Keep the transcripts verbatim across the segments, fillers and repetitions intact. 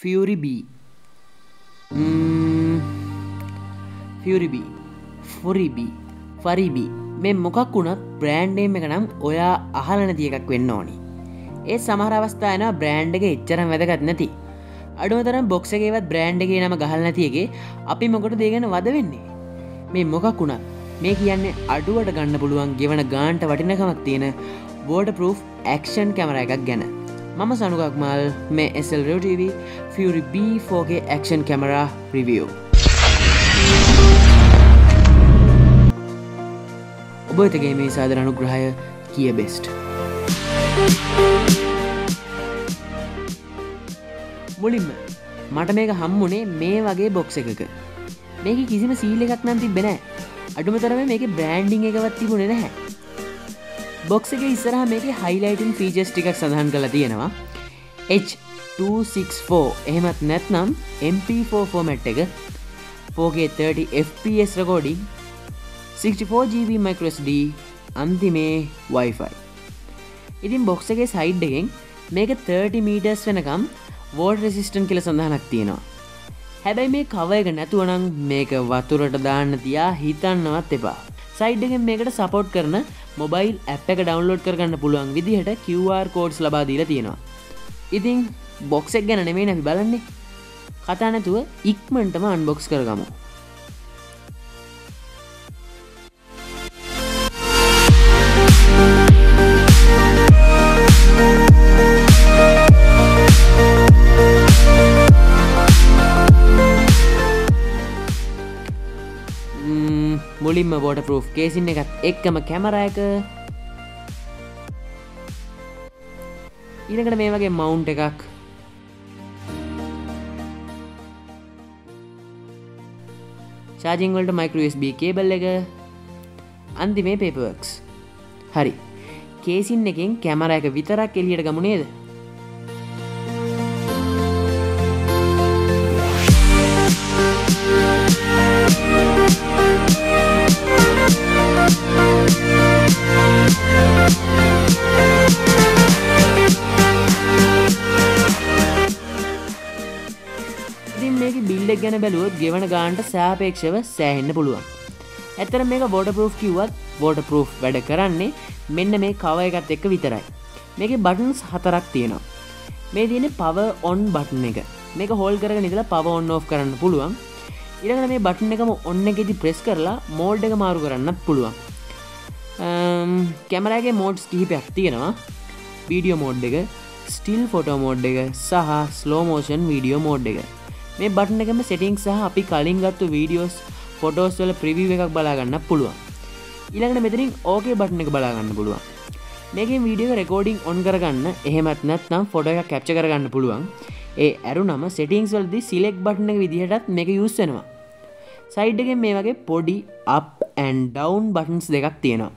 FuriBee. FuriBee. FuriBee. FuriBee. මේ මොකක් වුණත් බ්‍රෑන්ඩ් නේම් එක නම් ඔයා අහලා නැති එකක් වෙන්න ඕනි. ඒ සමහර අවස්ථා එනවා බ්‍රෑන්ඩ් එක එච්චරම වැදගත් නැති. අඩුවතරම් බොක්ස් එකේවත් බ්‍රෑන්ඩ් එකේ නම ගහලා නැති එකේ අපි මොකටද ඒ ගැන වද වෙන්නේ? මේ මොකක් වුණත් මේ කියන්නේ අඩුවට ගන්න පුළුවන් ගෙවන ගානට වටිනකමක් තියෙන waterproof action camera එකක් ගැන. මම සනුගක් මල් මේ S L RevTV FuriBee four K action camera review. ඔබ වෙතගේ මේ සාදර අනුග්‍රහය Gearbest. මුලින්ම මට මේක හම්බුනේ මේ වගේ box එකක. මේකේ කිසිම seal එකක් නම් තිබ්බේ නැහැ. අඩුමතරමේ මේකේ branding එකවත් තිබුණේ නැහැ. Box එක ඉස්සරහා මේකේ highlighting features ටිකක් සඳහන් කරලා තියෙනවා. H two sixty-four එහෙමත් නැත්නම් M P four format එක, four K thirty F P S recording, sixty-four G B microSD, අන්තිමේ Wi-Fi. ඉතින් box එකේ side එකෙන් මේක thirty meters වෙනකම් water resistant කියලා සඳහනක් තියෙනවා. හැබැයි මේ cover එක නැතුව නම් මේක වතුරට දාන්න තියා හිතන්නවත් එපා. Side එකෙන් මේකට support කරන mobile app එක download කරගන්න පුළුවන් විදිහට Q R codes ලබා දීලා තියෙනවා. ඉතින් box එක ගැන නෙමෙයි අපි බලන්නේ. කතා නැතුව ඉක්මනටම unbox කරගමු. මුලින්ම waterproof casing එකත් එක්කම කැමරා එක. ඊළඟට මේ වගේ mount එකක්. charging වලට micro U S B cable එක. අන්තිමේ paperworks. හරි. casing එකෙන් කැමරා එක විතරක් එළියට ගමු නේද? ගැන බැලුවොත් ගෙවන ගානට සාපේක්ෂව සෑහෙන්න පුළුවන්. ඇත්තටම මේක waterproof කිව්වත් waterproof වැඩ කරන්නේ මෙන්න මේ cover එකත් එක්ක විතරයි. මේකේ buttons හතරක් තියෙනවා. මේ තියෙන්නේ power on button එක. මේක hold කරගෙන ඉඳලා power on off කරන්න පුළුවන්. ඊළඟට මේ button එකම on එකේදී press කරලා mode එක මාරු කරන්නත් පුළුවන්. අම් කැමරා එකේ modes කිහිපයක් තියෙනවා. video mode එක, still photo mode එක සහ slow motion video mode එක. මේ බටන් එකම සෙටින්ග්ස් සහ අපි කලින් ගත්තු වීඩියෝස් ෆොටෝස් වල ප්‍රිවිව් එකක් බලා ගන්න පුළුවන්. ඊළඟට මෙතනින් ඕකේ බටන් එක බලා ගන්න පුළුවන්. මේකෙන් වීඩියෝ එක රෙකෝඩින් ඔන් කරගන්න එහෙමත් නැත්නම් ෆොටෝ එකක් කැප්චර් කරගන්න පුළුවන්. ඒ අරුණම සෙටින්ග්ස් වලදී සිලෙක්ට් බටන් එක විදිහටත් මේක යූස් වෙනවා. සයිඩ් එකෙන් මේ වගේ පොඩි අප් ඇන්ඩ් ඩවුන් බටන්ස් දෙකක් තියෙනවා.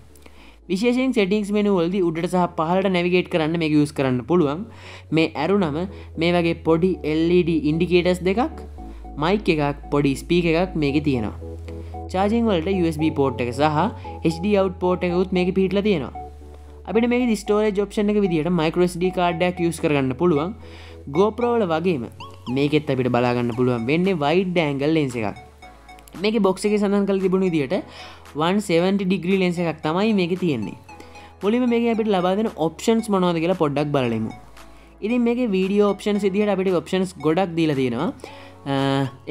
විශේෂයෙන් සෙටින්ග්ස් මෙනු වලදී උඩට සහ පහළට නැවිගේට් කරන්න මේක යූස් කරන්න පුළුවන්. මේ ඇරුණම මේ වගේ පොඩි L E D ඉන්ඩිකේටර්ස් දෙකක්, මයික් එකක්, පොඩි ස්පීකර් එකක් මේකේ තියෙනවා. charging වලට U S B port එක සහ H D out port එකකුත් මේකේ පිහිටලා තියෙනවා. අපිට මේකේ ස්ටෝරේජ් ඔප්ෂන් එක විදිහට microSD card එකක් යූස් කරගන්න පුළුවන්. GoPro වල වගේම මේකෙත් අපිට බලා ගන්න පුළුවන් වෙන්නේ wide angle lens එකක්. මේකේ box එකේ සඳහන් කරලා තිබුණු විදිහට one seventy degree lens එකක් තමයි මේකේ තියෙන්නේ. මුලින්ම මේකේ අපිට ලබා දෙන options මොනවද කියලා පොඩ්ඩක් බලලෙමු. ඉතින් මේකේ video options විදිහට අපිට options ගොඩක් දීලා තියෙනවා.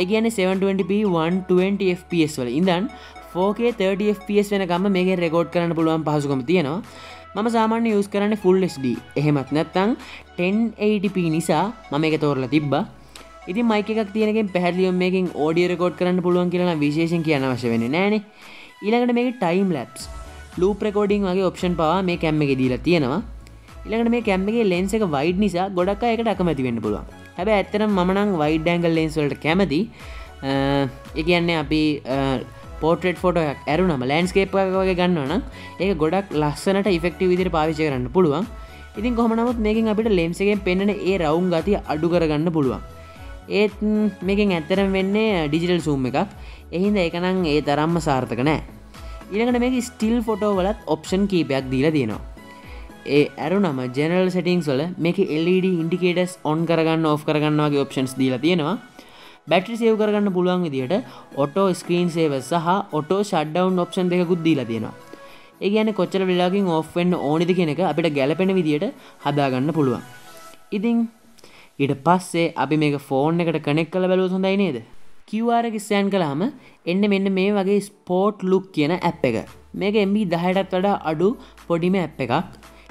ඒ කියන්නේ seven twenty p one twenty F P S වල ඉඳන් four K thirty F P S වෙනකම්ම මේකේ record කරන්න පුළුවන් පහසුකම තියෙනවා. මම සාමාන්‍යයෙන් use කරන්නේ full H D. එහෙමත් නැත්නම් ten eighty p නිසා මම මේක තෝරලා තිබ්බා. ඉතින් මයික් එකක් තියෙන එකෙන් පැහැදිලිවම මේකෙන් ඔඩියෝ රෙකෝඩ් කරන්න පුළුවන් කියලා නම් විශේෂයෙන් කියන්න අවශ්‍ය වෙන්නේ නැහනේ. ඊළඟට මේකේ ටයිම් ලැප්ස්, ලූප් රෙකෝඩින් වගේ ඔප්ෂන් පවා මේ කැම් එකේ දීලා තියෙනවා. ඊළඟට මේ කැම් එකේ ලෙන්ස් එක වයිඩ් නිසා ගොඩක් අය ඒකට අකමැති වෙන්න පුළුවන්. හැබැයි ඇත්තටම මම නම් වයිඩ් ඇන්ගල් ලෙන්ස් වලට කැමතියි. ඒ කියන්නේ අපි පෝට්‍රේට් ෆොටෝ එකක් අරුණම ලෑන්ඩ්ස්කේප් එකක් වගේ ගන්නවා නම් ඒක ගොඩක් ලස්සනට ඉෆෙක්ටිව් විදිහට පාවිච්චි කරන්න පුළුවන්. ඉතින් කොහොම නමුත් මේකෙන් අපිට ලෙන්ස් එකෙන් පෙන්වන ඒ රවුම් ගතිය අඩු කරගන්න පුළුවන්. ඒත් මේකෙන් ඇත්තරම් වෙන්නේ ඩිජිටල් zoom එකක්. එහිඳ ඒක නම් ඒ තරම්ම සාර්ථක නැහැ. ඊළඟට මේක ස්ටිල් ෆොටෝ වලත් ඔප්ෂන් කීපයක් දීලා තියෙනවා. ए अरो ना मैं जनरल सेटिंग्स वाले में के एलईडी इंडिकेटर्स ऑन करगाना ऑफ करगाना के ऑप्शंस दिए लाती है ना बैटरी सेव करगाना बोलवाएंगे दिए टा ऑटो स्क्रीन सेव सहा ऑटो शटडाउन ऑप्शन देखा कुछ दिए लाती है ना एक याने कोचर ब्लॉगिंग ऑफ एंड ऑन दिखे ना का अभी टा गैलपेन भी दिए टा हदागाना बोलवा इधिंग इड पास से अभी मेरे फोन ने कट कनेक्ट कर लेवल होता ही नहीं है क्यूआर एक स्कैन कला हम एंड में में वाके स्पोर्ट लुक किया ना ऐप पे का मेरे के एमबी दाहेड़ा तड़ा अडू पॉडी में ऐप पे का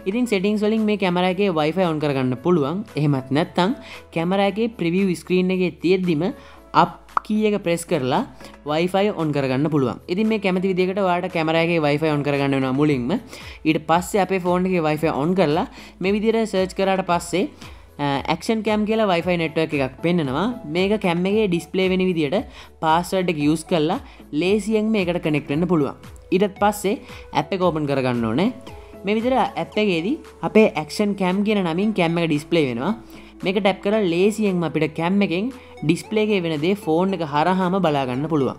इधर सेटिंग्स वालिंग में कैमरा के वाईफाई ऑन कर करना पुलवांग एह मत न तंग कैमरा के प्रीव्यू स्क्रीन ने के तेज दी में आप की ये का प्रेस करला वाईफाई ऑन कर करना पुलवांग इधर में कैमरे विधि कटा वाटा कैमरा के वाईफाई ऑन कर करना मूलिंग में इधर पास से आप फोन के वाईफाई ऑन करला मैं भी देर सर्च करा पास से एक्शन कैम के वाईफाई नेटवर्क එකක් පෙන්නනවා මේක කැම් එකේ ඩිස්ප්ලේ වෙන විදිහට පාස්වර්ඩ් එක යූස් කරලා ලේසියෙන් මේකට කනෙක්ට් වෙන්න පුළුවන් ඊට පස්සේ ඇප් එක ඕපන් කරගන්න ඕනේ මේ විදිහට ඇප් එකේදී අපේ ඇක්ෂන් කැම් කියන නමින් කැම් එක ඩිස්ප්ලේ වෙනවා මේක ටැප් කරලා ලේසියෙන්ම අපිට කැම් එකෙන් ඩිස්ප්ලේ එකේ වෙන දේ ෆෝන් එක හරහාම බලා ගන්න පුළුවන්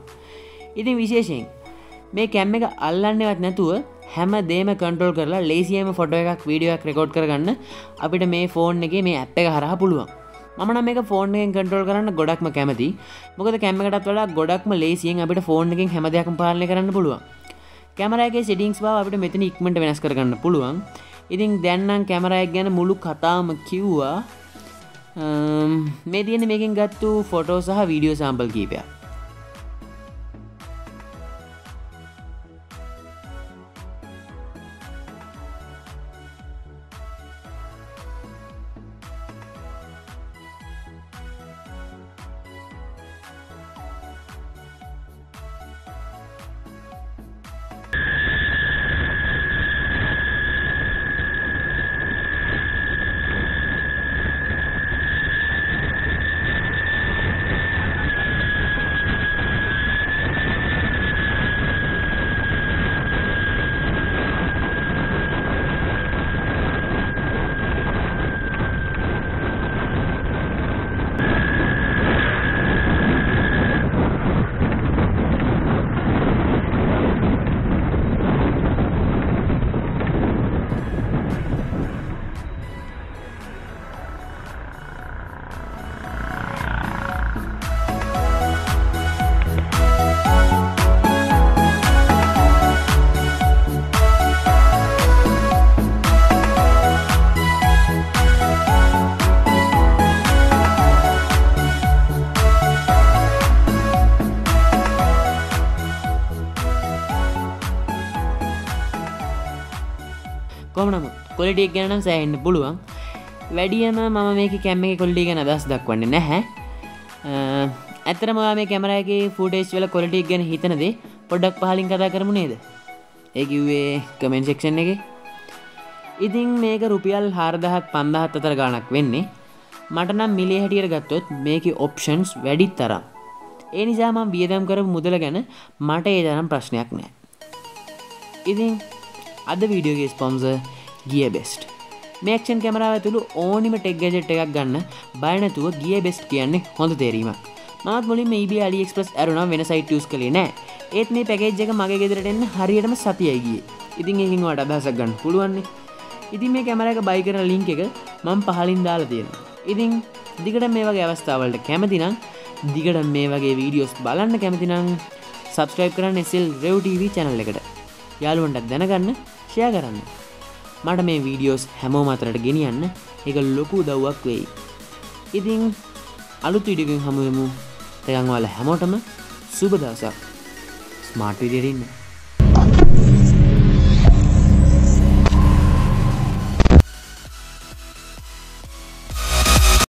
ඉතින් විශේෂයෙන් මේ කැම් එක අල්ලන්නේවත් නැතුව හැම දෙම කන්ට්‍රෝල් කරලා ලේසියෙන්ම ෆොටෝ එකක් වීඩියෝ එකක් රෙකෝඩ් කරගන්න අපිට මේ ෆෝන් එකේ මේ ඇප් එක හරහා පුළුවන්. මම නම් මේක ෆෝන් එකෙන් කන්ට්‍රෝල් කරන්න ගොඩක්ම කැමතියි. මොකද කැම් එකටත් වඩා ගොඩක්ම ලේසියෙන් අපිට ෆෝන් එකෙන් හැම දෙයක්ම පාලනය කරන්න පුළුවන්. කැමරා එකේ සෙටින්ග්ස් බව අපිට මෙතන ඉක්මනට වෙනස් කරගන්න පුළුවන්. ඉතින් දැන් නම් කැමරා එක ගැන මුළු කතාවම කිව්වා. මේ දින මේකෙන් ගත්තු ෆොටෝ සහ වීඩියෝ සැම්පල් කීපයක්. කොමනම ක්වොලිටි එක ගැන නම් සෑහෙන්න පුළුවන්. වැඩියම මම මේකේ කැම් එකේ ක්වොලිටි ගැන අදහස් දක්වන්නේ නැහැ. ඇත්තටම ඔයා මේ කැමරා එකේ ෆුටේජ් වල ක්වොලිටි එක ගැන හිතන දේ පොඩ්ඩක් පහලින් කතා කරමු නේද? ඒ කිව්වේ කමෙන්ට් සෙක්ෂන් එකේ. ඉතින් මේක රුපියල් හාරදාහක් පන්දාහක් අතර ගාණක් වෙන්නේ. මට නම් මිලේ හැටියට ගත්තොත් මේකේ ඔප්ෂන්ස් වැඩි තරම්. ඒ නිසා මම වියදම් කරපු මුදල ගැන මට ඒ තරම් ප්‍රශ්නයක් නැහැ. ඉතින් අද වීඩියෝගේ ස්පොන්සර් Gearbest. මේ ඇක්ෂන් කැමරාව ඇතුළු ඕනිම ටෙක් ගැජට් එකක් ගන්න බය නැතුව Gearbest කියන්නේ හොඳ තේරීමක්. මාත් මුලින්ම eBay AliExpress ඇරුණා වෙන සයිට් යූස් කළේ නැහැ. ඒත් මේ පැකේජ් එක මගේ ගෙදරට එන්න හරියටම සතියයි ගියේ. ඉතින් ඒකින් ඔයාලට අදහසක් ගන්න පුළුවන් නේ. ඉතින් මේ කැමරා එක buy කරන link එක මම පහලින් දාලා තියෙනවා. ඉතින් දිගටම මේ වගේ අවස්ථා වලට කැමති නම් දිගටම මේ වගේ වීඩියෝස් බලන්න කැමති නම් subscribe කරන්න S L RevTV channel එකට. යාළුවන්ටත් දැනගන්න ෂෙයා කරන්න. මට මේ වීඩියෝස් හැමෝම අතරට ගෙනියන්න ඒක ලොකු උදව්වක් වෙයි. ඉතින් අලුත් වීඩියෝ එකකින් හමු වෙමු. තැන් වල හැමෝටම සුබ දවසක්. ස්මාර්ට් වීඩියෝ දෙන්න.